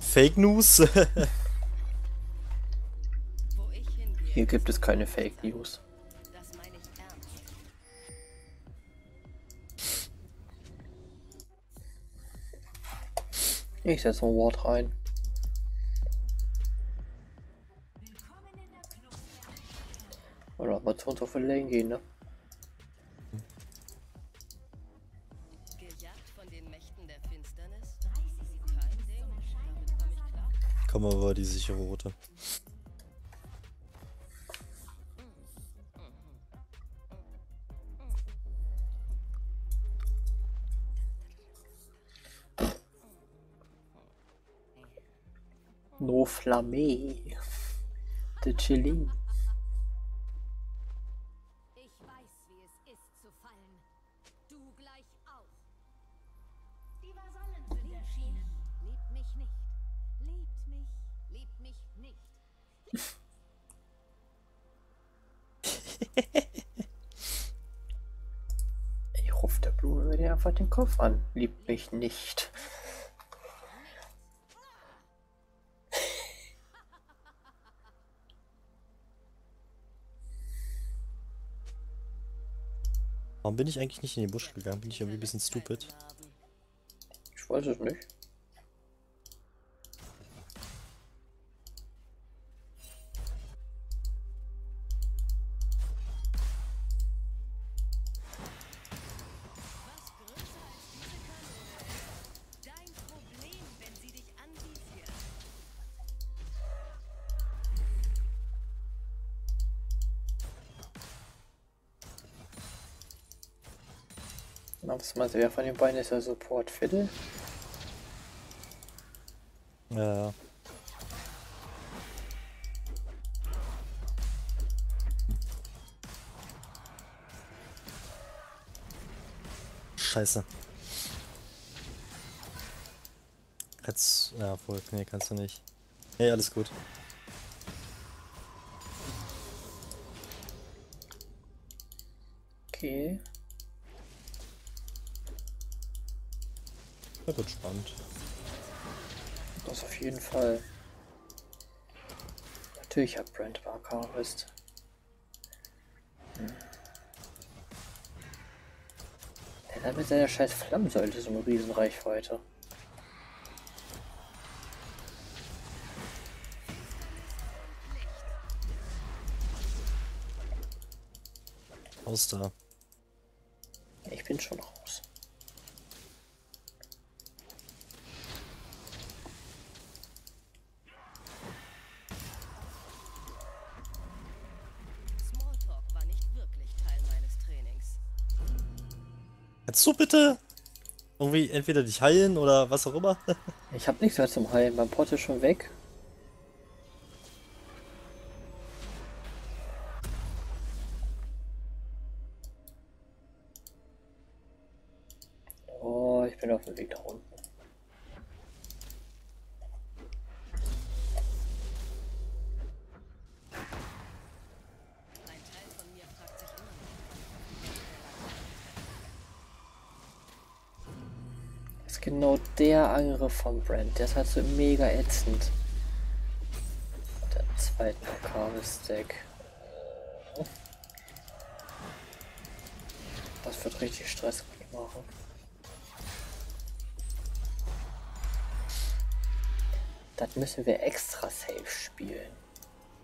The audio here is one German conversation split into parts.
Fake News? Hier gibt es keine Fake News. Das meine ich ernst. Ich setze ein Wort rein. Oder mal zu uns auf den Lane gehen, ne? Komm aber, die sichere Route. No Flamme. De Chilling. Ich weiß, wie es ist zu fallen. Du gleich auch. Die Vasallen sind erschienen. Liebt mich nicht. Liebt mich nicht. Ich rufe der Blume wieder einfach den Kopf an. Liebt mich nicht. Warum bin ich eigentlich nicht in den Busch gegangen? Bin ich irgendwie ein bisschen stupid? Ich weiß es nicht. Was meinst du, wer von den beiden ist der Support? Fiddle? Ja. Scheiße. Jetzt. Ja, voll. Nee, kannst du nicht. Hey, alles gut. Okay. Das wird spannend. Das auf jeden Fall. Natürlich hat Brand Barkarist. Der hat mit seiner scheiß Flammensäule so eine Riesenreichweite. Raus da. Ich bin schon raus. Jetzt so bitte! Irgendwie entweder dich heilen oder was auch immer. Ich hab nichts mehr zum Heilen, mein Pott ist schon weg. Oh, ich bin auf dem Weg nach unten. Genau der Angriff von Brand, der ist halt so mega ätzend. Der zweite Kabel-Stack. Das wird richtig Stress machen. Das müssen wir extra safe spielen.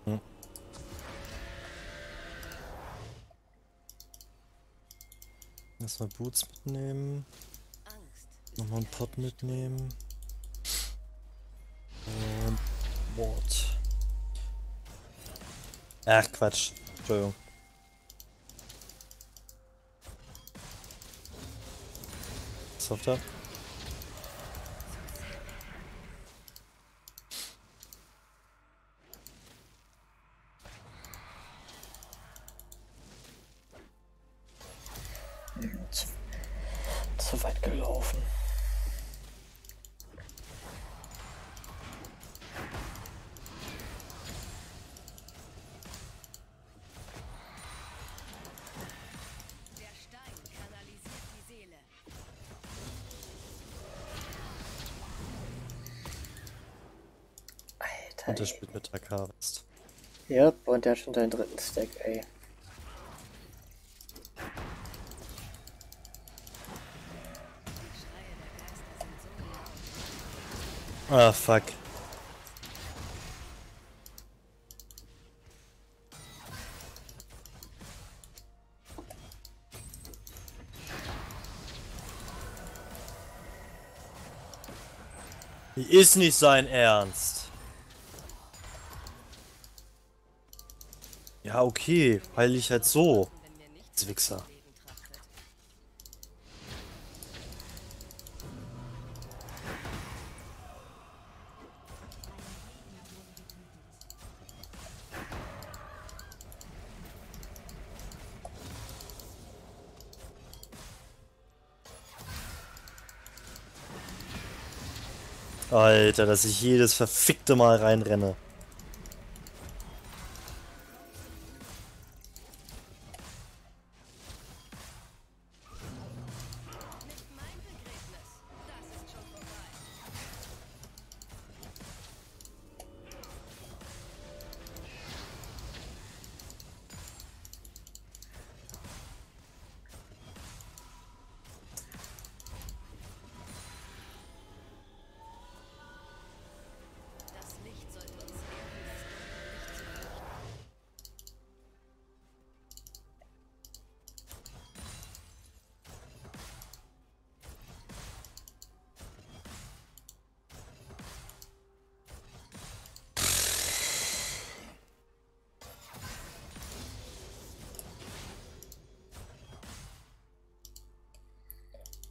Hm. Erstmal Boots mitnehmen. Nochmal einen Pot mitnehmen. Wort. Ach Quatsch. Entschuldigung. Software. Zu weit gelaufen. Alter. Und der spielt mit AK West. Ja, und der hat schon seinen dritten Stack, ey. Ah, fuck. Ist nicht sein Ernst. Ja, okay, heil ich halt so. Zwichser. Alter, dass ich jedes verfickte Mal reinrenne.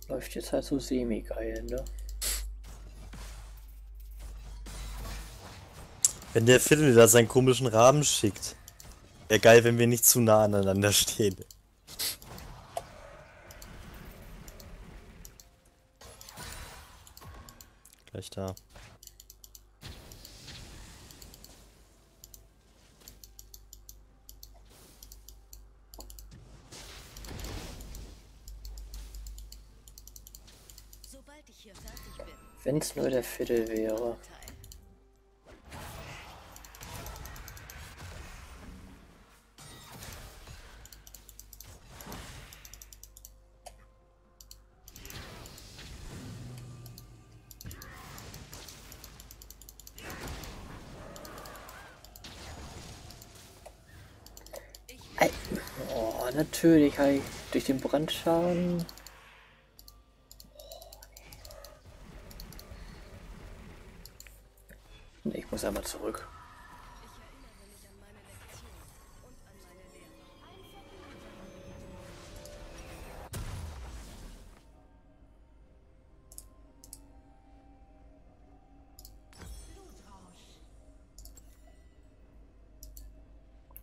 Läuft jetzt halt so semi-geil, ne? Wenn der Fiddle da seinen komischen Raben schickt, wäre geil, wenn wir nicht zu nah aneinander stehen. Gleich da. Wenn es nur der Fiddle wäre. Oh, natürlich, durch den Brandschaden. Einmal zurück.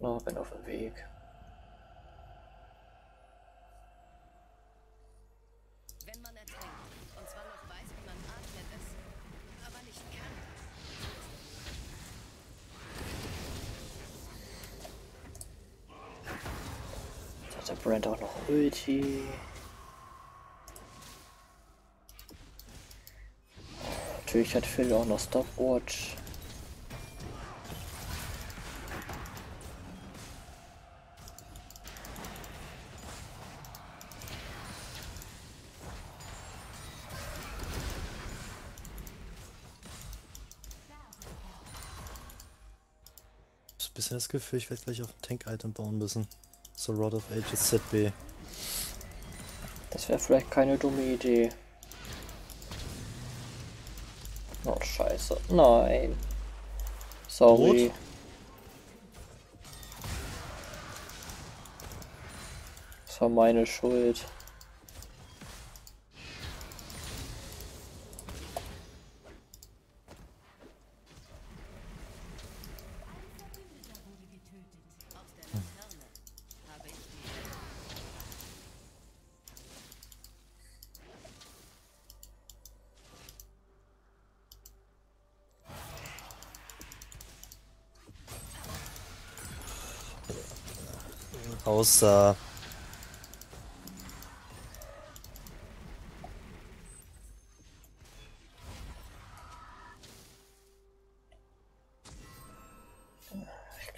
Oh, bin auf dem Weg. Brand auch noch Ulti. Natürlich hat Phil auch noch Stopwatch. Ich habe bisher das Gefühl, ich werde gleich auf den Tank-Item bauen müssen. So Rod of Ages ZB. Das wäre vielleicht keine dumme Idee. Oh scheiße. Nein. Sorry. Rot? Das war meine Schuld. Außer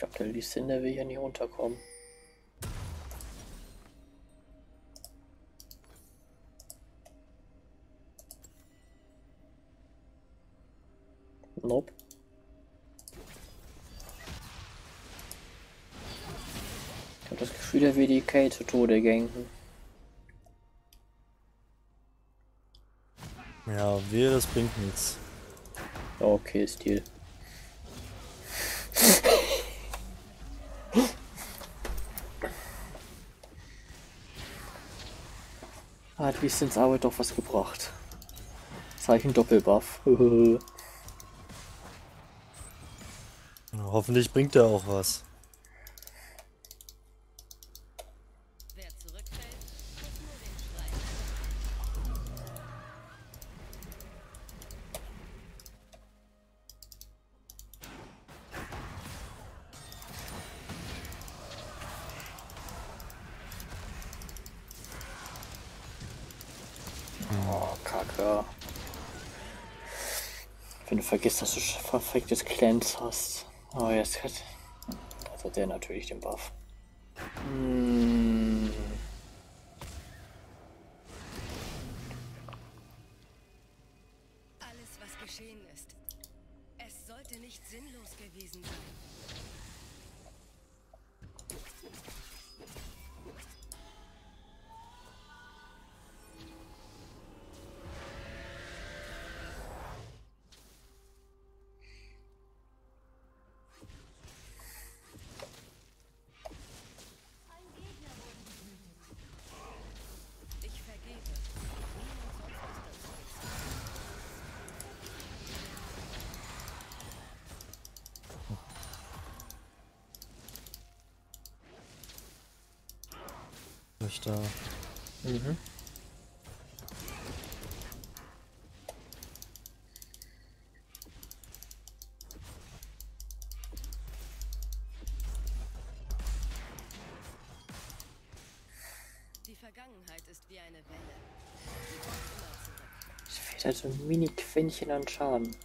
glaube, der Lysinde will hier nicht runterkommen. Nope. Ich habe das Gefühl, er will die Kay zu Tode ganken. Ja, wehe, das bringt nichts. Okay, Stil. Hat Lysins Arbeit doch was gebracht. Zeichen Doppelbuff. Hoffentlich bringt er auch was. Wenn du vergisst, dass du verficktes Cleanse hast. Oh, jetzt hat der natürlich den Buff. Hm. Alles, was geschehen ist, es sollte nicht sinnlos gewesen sein. Da. Mhm. Die Vergangenheit ist wie eine Welle. Es fehlt also ein Mini-Quäntchen an Schaden.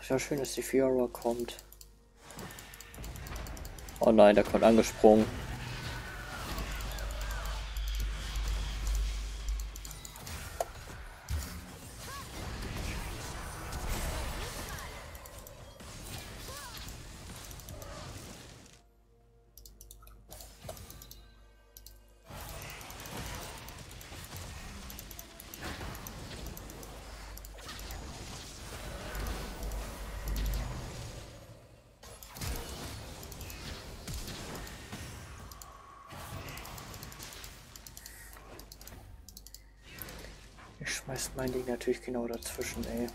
Ist ja schön, dass die Fiora kommt. Oh nein, da kommt angesprungen. Ich schmeiß mein Ding natürlich genau dazwischen, ey.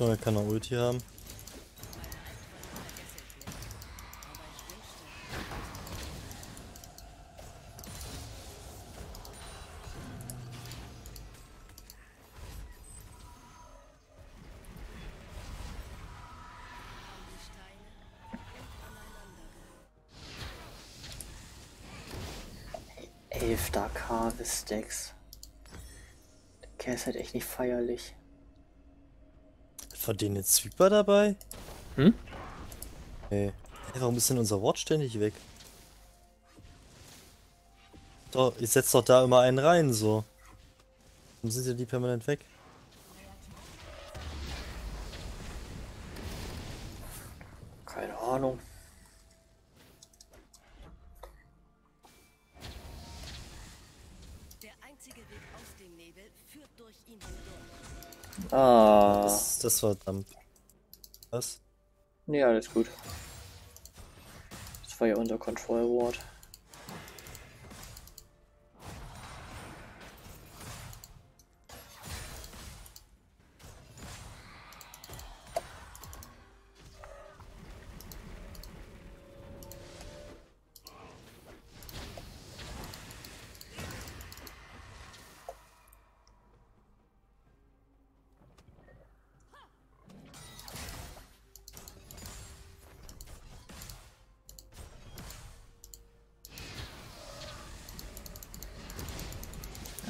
Er kann eine Ulti haben. Elfter Harvest-Stacks. Der Kerl ist halt echt nicht feierlich. War denen jetzt Sweeper dabei? Hm? Hey. Hey, warum ist denn unser Wort ständig weg? Doch, ich setz doch da immer einen rein, so. Warum sind ja die permanent weg? Keine Ahnung. Der einzige Weg aus dem Nebel führt durch ihn hindurch. Ah. Das war dann. Was? Nee, alles gut. Das war ja unser Control-Ward.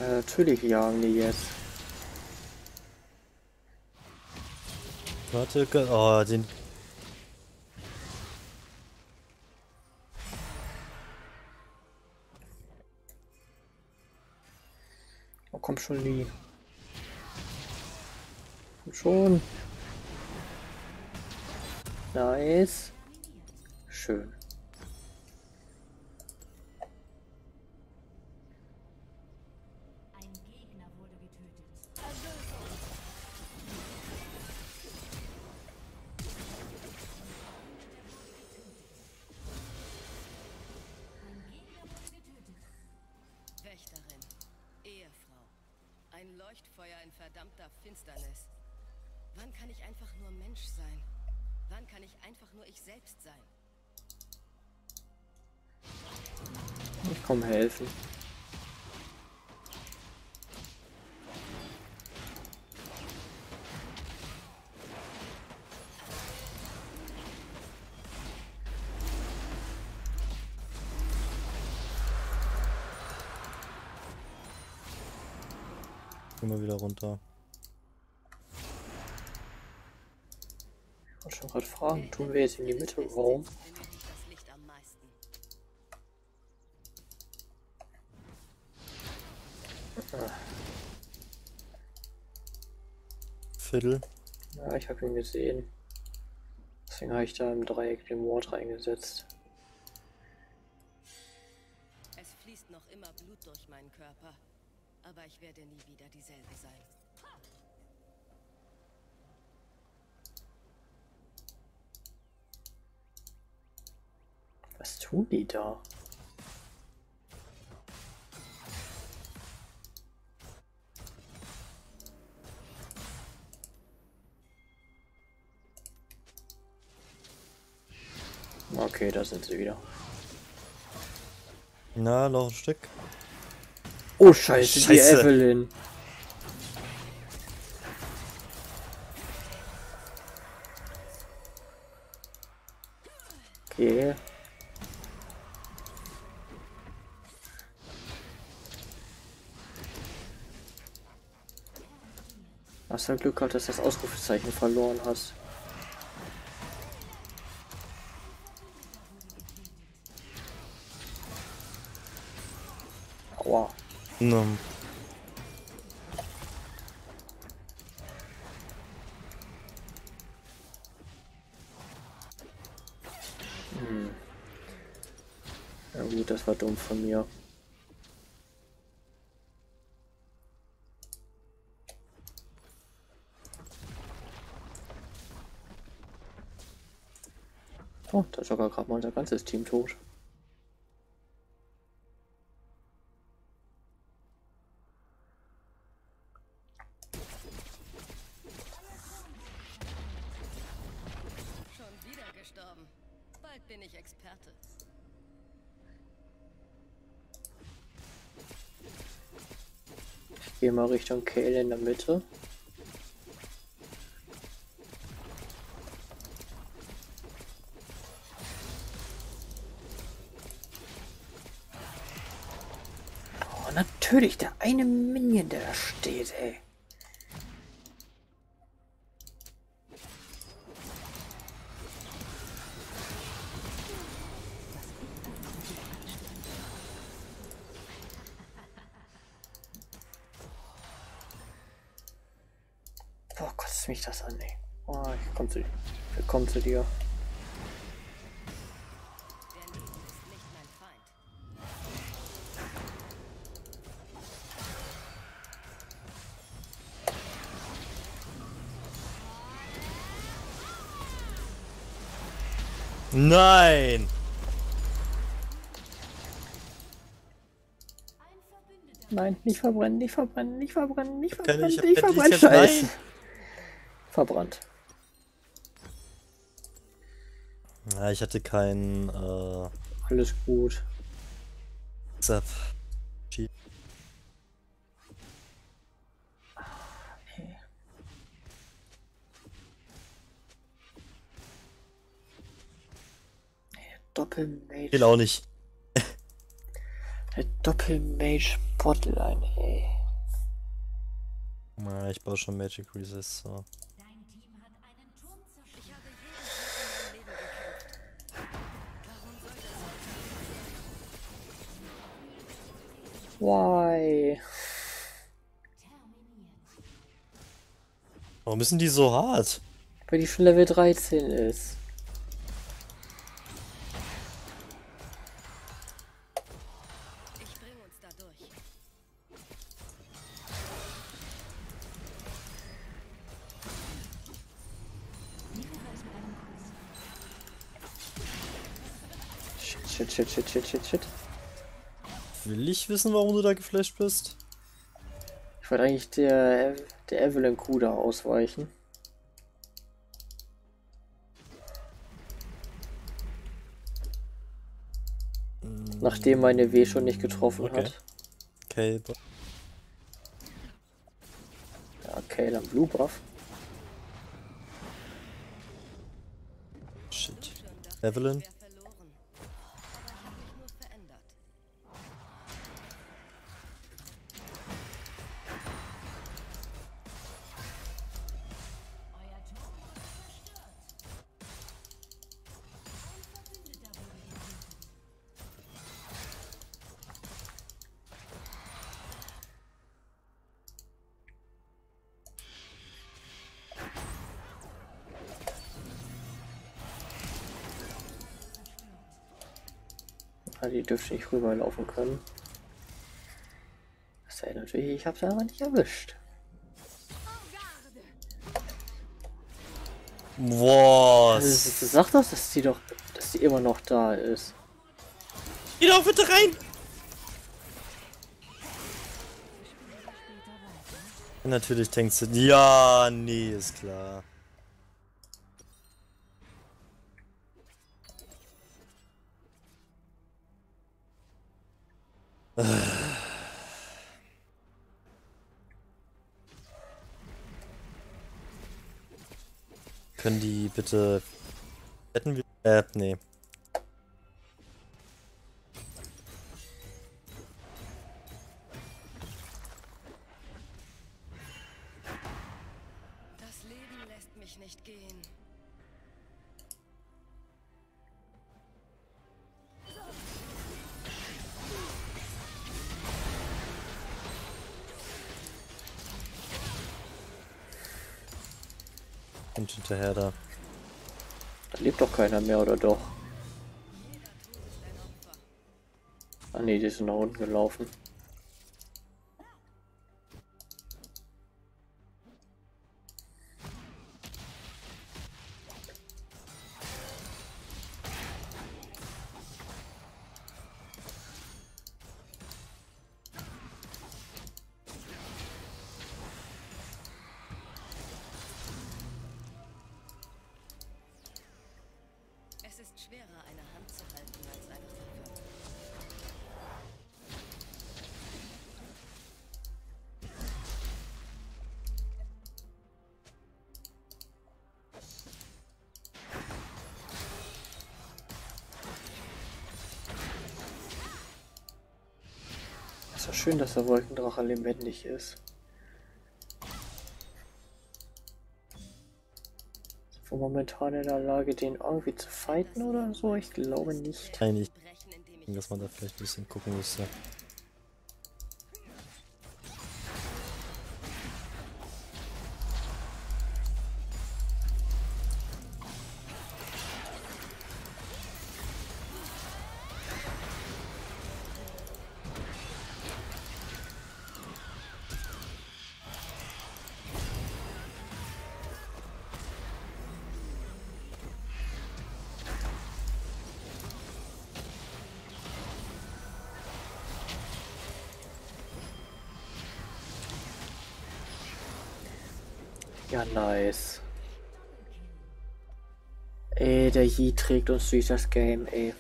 Natürlich jagen die jetzt. Warte, oh, den... Oh, komm schon, die. Komm schon. Nice. Schön. Leuchtfeuer in verdammter Finsternis. Wann kann ich einfach nur Mensch sein? Wann kann ich einfach nur ich selbst sein? Ich komm helfen. Immer wieder runter. Ich wollte schon gerade fragen, tun wir jetzt in die Mitte? Warum? Viertel. Ja, ich habe ihn gesehen. Deswegen habe ich da im Dreieck den Mord reingesetzt. Es fließt noch immer Blut durch meinen Körper. Aber ich werde nie wieder dieselbe sein. Was tun die da? Okay, da sind sie wieder. Na, noch ein Stück. Oh Scheiße, die Evelyn. Okay. Hast du Glück gehabt, dass du das Ausrufezeichen verloren hast. Aua. No. Ja gut, das war dumm von mir. Oh, da ist sogar gerade mal unser ganzes Team tot. Bin ich Experte. Ich gehe mal Richtung Kale in der Mitte. Oh, natürlich, der eine Minion, der da steht, ey. Boah, kotzt mich das an, ey. Oh, ich komm zu dir. Nein! Nein, nicht verbrennen, nicht verbrennen, nicht verbrennen, nicht verbrennen, nicht verbrennen, Scheiße. Verbrannt. Ja, ich hatte keinen. Alles gut. Zap. Cheat. Okay. Doppelmage. Will auch nicht. Fällt Doppelmage Bottle ein, ey. Na, ich baue schon Magic Resist, so. Why? Warum müssen die so hart? Weil die schon Level 13 ist. Ich bringe uns da durch. Shit. Will ich wissen, warum du da geflasht bist? Ich wollte eigentlich der Evelyn Crew da ausweichen. Nachdem meine W schon nicht getroffen hat. Okay. Ja, okay, dann Blue Buff. Shit. Evelyn? Die dürfte nicht rüberlaufen können. Das sei natürlich, ich habe sie aber nicht erwischt. Was? Also, sag doch, dass sie immer noch da ist. Geh doch bitte rein! Natürlich denkst du, ja, nee, ist klar. Können die bitte hätten wir nee. Das Leben lässt mich nicht gehen. Und hinterher da. Da lebt doch keiner mehr, oder doch? Ah ne, die sind nach unten gelaufen. Schön, dass der Wolkendrache lebendig ist. Sind wir momentan in der Lage, den irgendwie zu fighten oder so? Ich glaube nicht. Nein, ich denke, dass man da vielleicht ein bisschen gucken müsste. Ja, nice. Ey, der Yi trägt uns durch das Game, ey.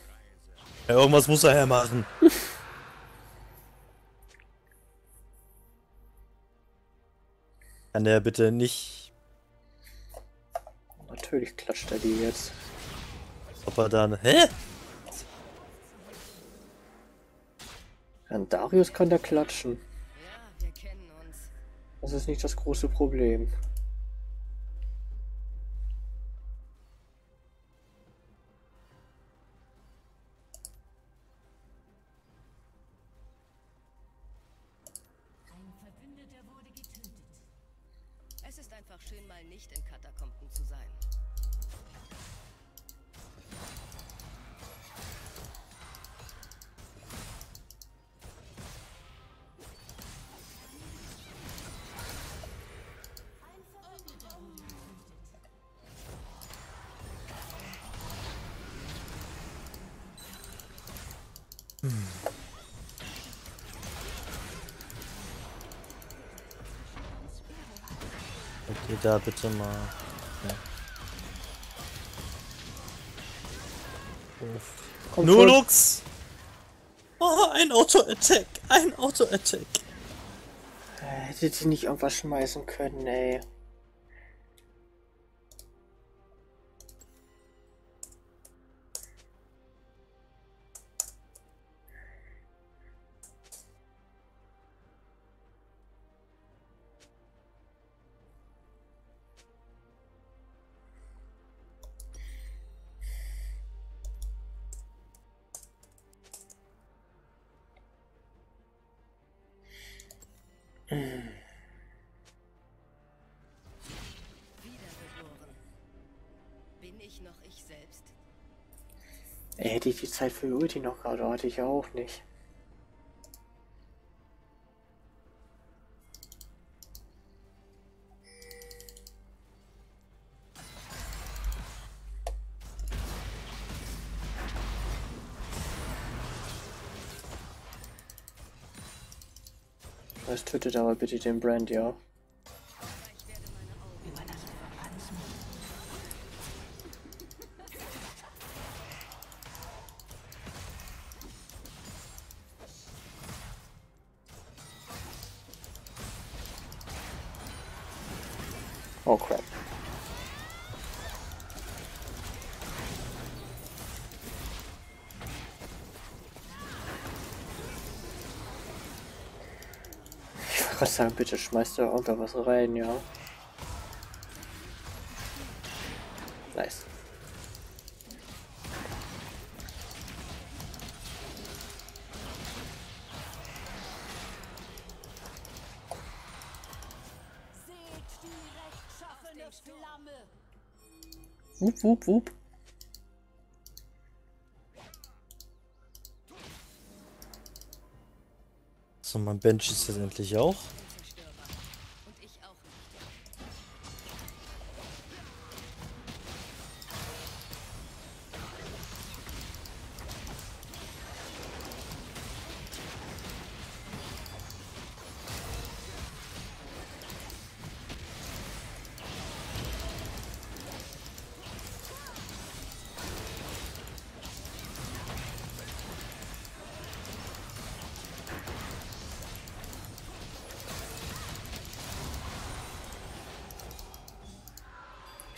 Ja, irgendwas muss er ja machen. Kann der bitte nicht... Natürlich klatscht er die jetzt. Ob er dann... Hä? Herrn Darius kann da klatschen. Das ist nicht das große Problem. Okay, da bitte mal. Ja. Komm, Nolux! Oh, ein Auto-Attack! Ein Auto-Attack! Hätte sie nicht irgendwas schmeißen können, ey. Hätte ich die Zeit für Ulti noch gerade, hatte ich ja auch nicht. Das tötet aber bitte den Brand, ja. Oh crap. Ich wollte gerade sagen, bitte schmeißt da irgendwas rein, ja. Nice. Wupp, wupp, wupp. So, mein Bench ist jetzt endlich auch.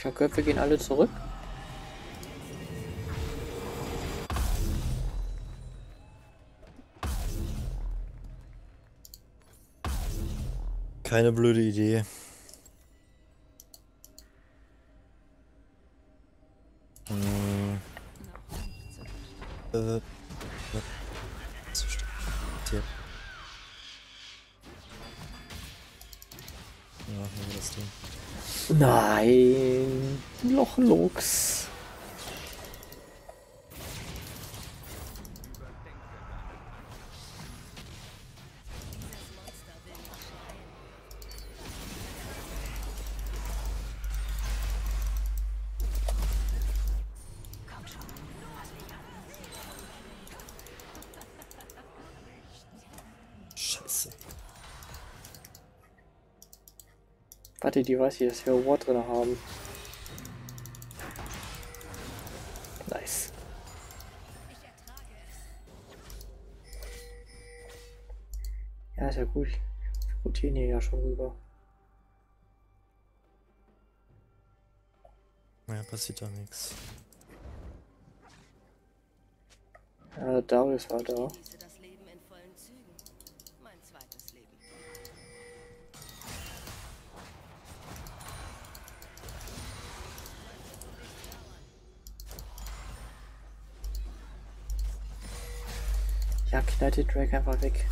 Ich habe gehört, wir gehen alle zurück. Keine blöde Idee. Nein, noch Lux. Scheiße. Warte, die weiß hier, dass wir War drin haben. Nice. Ja, ist ja gut. Ich rotiere hier ja schon rüber. Naja, passiert doch nichts. Ja, Darius war da. Ja, knallt den Drake einfach weg.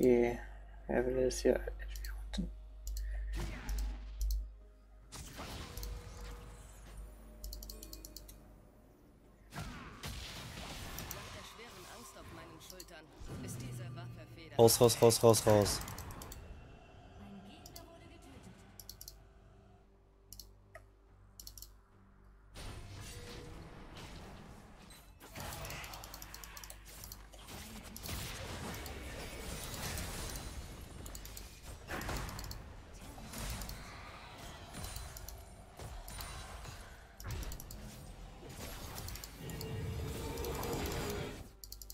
Okay, er will das hier unten. Raus, raus, raus, raus, raus.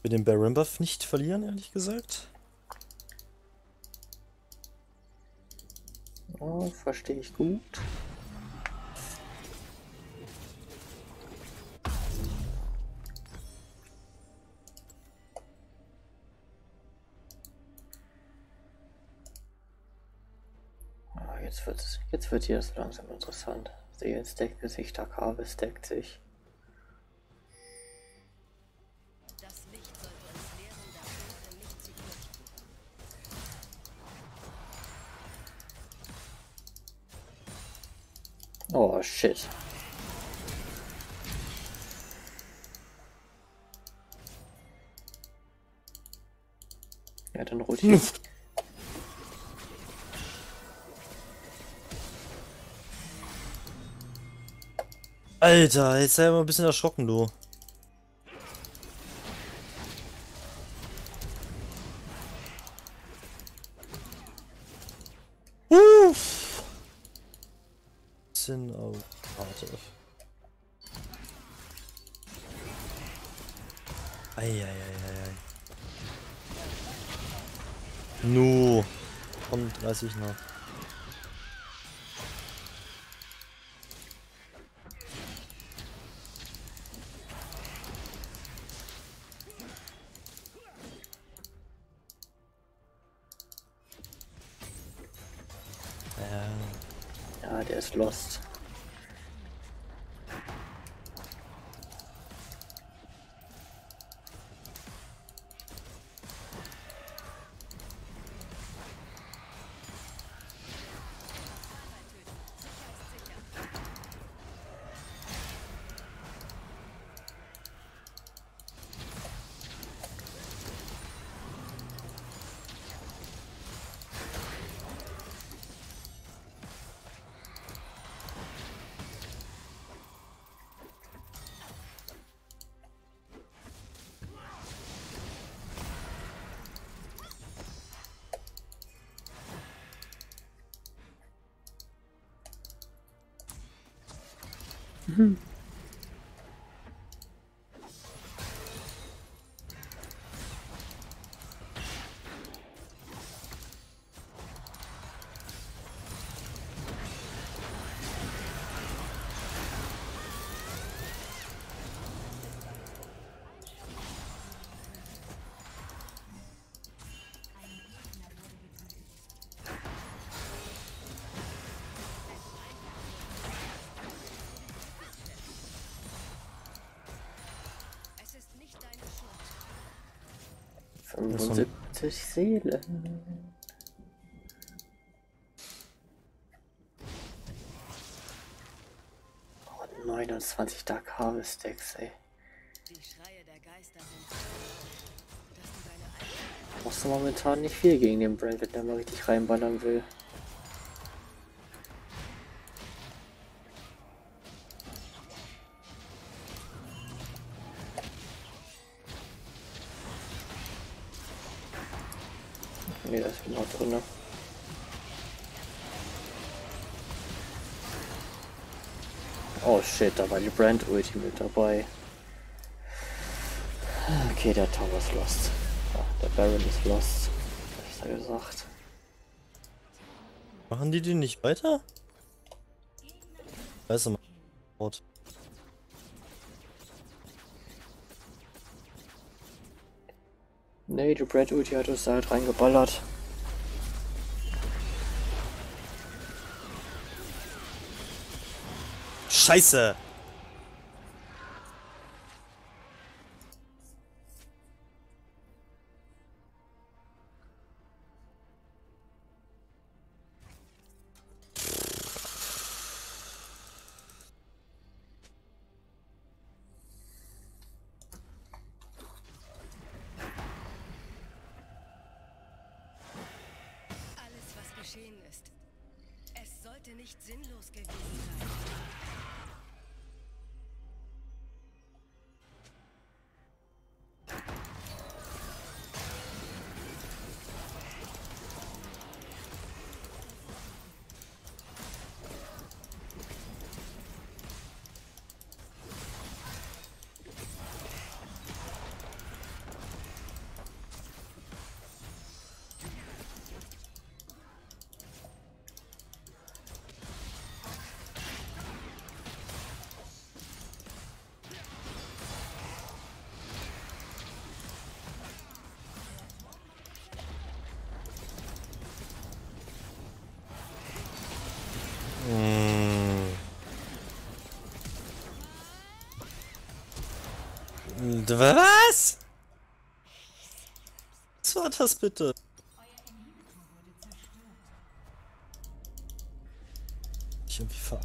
Ich will den Baron Buff nicht verlieren, ehrlich gesagt. Oh, verstehe ich gut. Ah, jetzt wird hier das langsam interessant. Seelen also stackt sich, Takave stackt sich. Oh shit. Ja, dann rotieren. Alter, jetzt sei mal ein bisschen erschrocken, du. Oh, warte. Eieieiei. Nu. Komm, 30 noch. Ja, der ist lost. Mhm. Das 75 Seelen. Oh, 29 Dark Harvest Decks, ey. Die Schreie der Geister sind. Brauchst du momentan nicht viel gegen den Brandon, der mal richtig reinballern will. Nee, das ist noch drin. Oh shit, da war die Brand-Ulti mit dabei. Okay, der Tower ist lost. Ja, der Baron ist lost. Hab ich da gesagt. Machen die den nicht weiter? Weißt du, mal. Nee, die Brad Ulti hat uns da halt reingeballert. Scheiße! Ist. Es sollte nicht sinnlos gewesen sein. Was? Was war das bitte? Ich irgendwie fahr.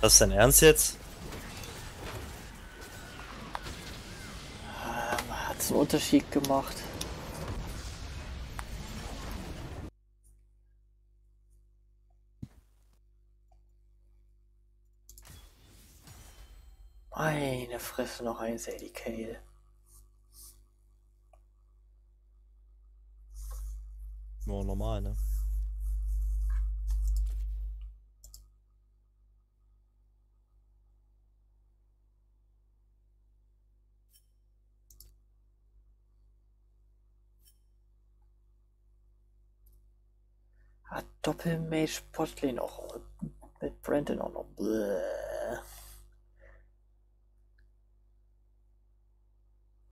Das ist dein Ernst jetzt? Hat es einen Unterschied gemacht? Meine Fresse, noch ein Sadie Kale. Nur normal, ne? Doppelmage Potlane auch mit Brandon auch noch. Bläh.